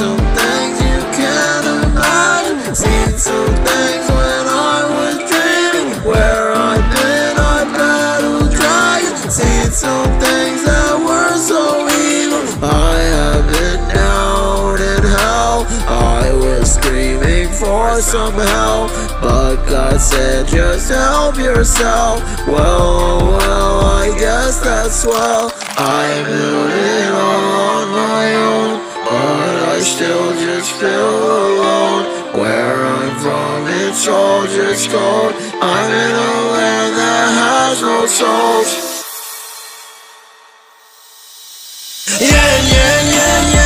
some things you can't imagine, seen some things when I was dreaming, where I've been I battled dragons, seen some things that were so evil. I have been out in hell, I was screaming for some help, but God said just help yourself. Well, I guess that's well. I built it all on my own, but I still just feel alone. Where I'm from, it's all just cold. I'm in a land that has no souls. Yeah, yeah, yeah, yeah.